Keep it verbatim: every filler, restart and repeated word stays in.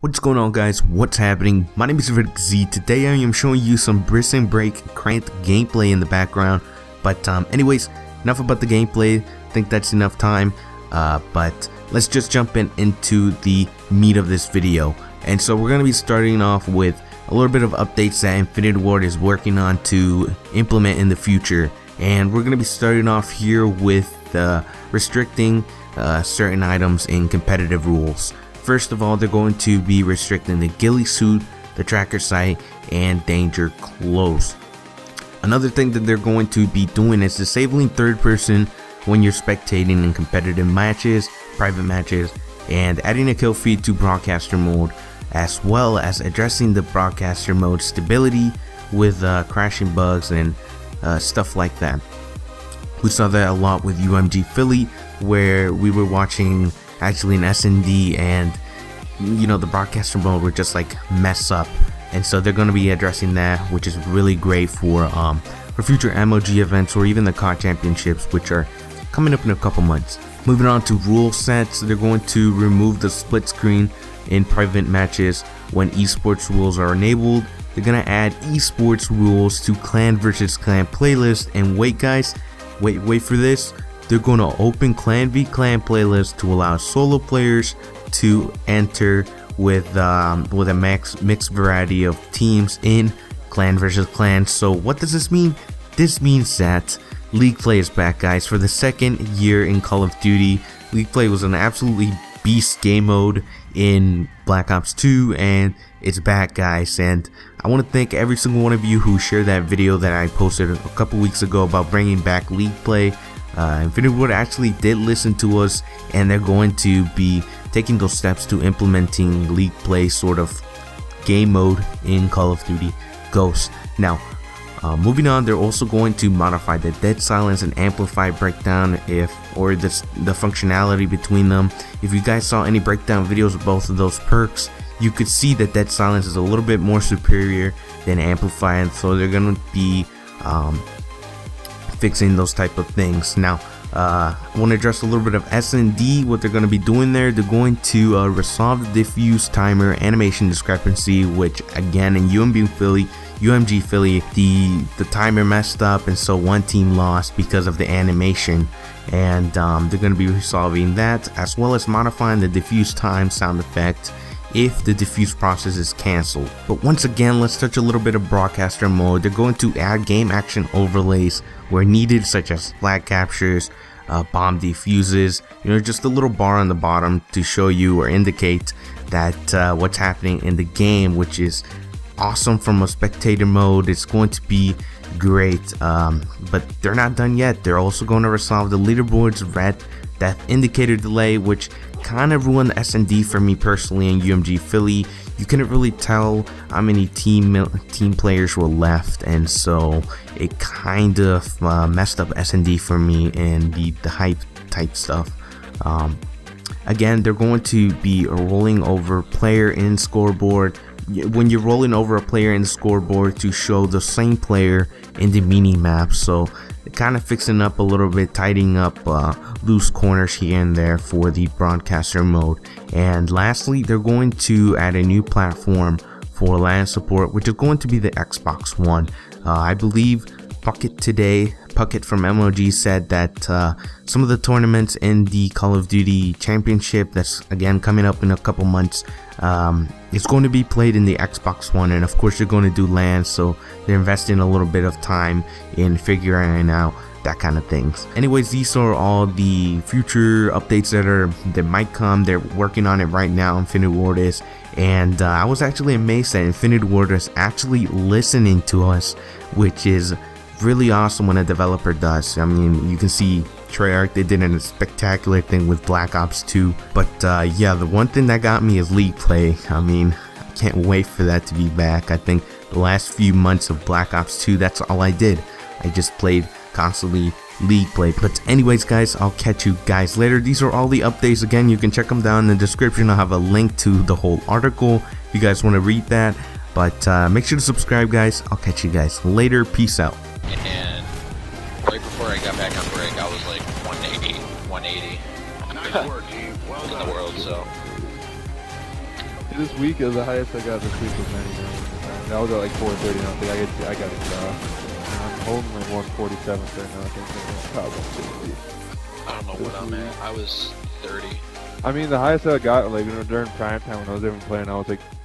What's going on, guys? What's happening? My name is Rick Z. Today I am showing you some Briss and Break Crank gameplay in the background. But um, anyways, enough about the gameplay. I think that's enough time. Uh, but let's just jump in into the meat of this video. And so we're going to be starting off with a little bit of updates that Infinity Ward is working on to implement in the future. And we're going to be starting off here with uh, restricting uh, certain items in competitive rules. First of all, they're going to be restricting the ghillie suit, the tracker sight, and danger close. Another thing that they're going to be doing is disabling third person when you're spectating in competitive matches, private matches, and adding a kill feed to broadcaster mode, as well as addressing the broadcaster mode stability with uh, crashing bugs and uh, stuff like that. We saw that a lot with U M G Philly, where we were watching actually an S and D, and you know, the broadcaster mode would just like mess up, and so they're going to be addressing that, which is really great for um for future M L G events or even the C O D championships, which are coming up in a couple months. Moving on to rule sets, they're going to remove the split screen in private matches when esports rules are enabled. They're going to add esports rules to clan versus clan playlist, and wait guys, wait wait for this. They're going to open clan v clan playlist to allow solo players to enter with um, with a max mixed variety of teams in clan versus clan. So what does this mean? This means that League play is back, guys. For the second year in Call of Duty, League play was an absolutely beast game mode in Black Ops two, and it's back, guys. And I want to thank every single one of you who shared that video that I posted a couple weeks ago about bringing back League play. Uh, Infinity Ward actually did listen to us, and they're going to be taking those steps to implementing League play sort of game mode in Call of Duty Ghosts. Now, uh, moving on, they're also going to modify the Dead Silence and Amplify breakdown, if or the, the functionality between them. If you guys saw any breakdown videos of both of those perks, you could see that Dead Silence is a little bit more superior than Amplify, and so they're going to be um, fixing those type of things. Now, uh, I want to address a little bit of S and D, what they're going to be doing there. They're going to uh, resolve the diffuse timer animation discrepancy, which again in U M G Philly, U M G Philly, the the timer messed up, and so one team lost because of the animation. And um, they're going to be resolving that, as well as modifying the diffuse time sound effect if the diffuse process is canceled. But once again, let's touch a little bit of broadcaster mode. They're going to add game action overlays where needed, such as flag captures, uh, bomb defuses, you know, just a little bar on the bottom to show you or indicate that uh, what's happening in the game, which is awesome from a spectator mode. It's going to be great, um, but they're not done yet. They're also going to resolve the leaderboard's red death indicator delay, which kind of ruined the S and D for me personally. In U M G Philly, you couldn't really tell how many team team players were left, and so it kind of uh, messed up S and D for me and the, the hype type stuff. Um, again, they're going to be rolling over player in scoreboard. When you're rolling over a player in the scoreboard to show the same player in the mini map, so kind of fixing up a little bit, tidying up uh, loose corners here and there for the broadcaster mode. And lastly, they're going to add a new platform for LAN support, which is going to be the Xbox One. Uh, I believe Puckett today, Puckett from M L G, said that uh, some of the tournaments in the Call of Duty Championship, that's again coming up in a couple months, um, it's going to be played in the Xbox One, and of course they're going to do LAN, so they're investing a little bit of time in figuring out that kind of things. Anyways, these are all the future updates that are that might come. They're working on it right now, Infinity Ward is, and uh, I was actually amazed that Infinity Ward is actually listening to us, which is really awesome when a developer does. I mean, you can see Treyarch, they did a spectacular thing with Black Ops two, but uh, yeah, the one thing that got me is League play. I mean, I can't wait for that to be back. I think the last few months of Black Ops two, that's all I did. I just played constantly League play. But anyways guys, I'll catch you guys later. These are all the updates. Again, you can check them down in the description. I'll have a link to the whole article if you guys want to read that, but uh, make sure to subscribe guys. I'll catch you guys later. Peace out. And right before I got back on break, I was like one eighty, one eighty. Nice work, G. Well done. In the world, so. this week, the highest I got this week was ninety-nine. That was at like four thirty, and I think I got, I got it off. I'm only one forty-seven right now. I think that's top one fifty. I don't know what I'm at. I was thirty. I mean, the highest I got, like, during prime time when I was even playing, I was like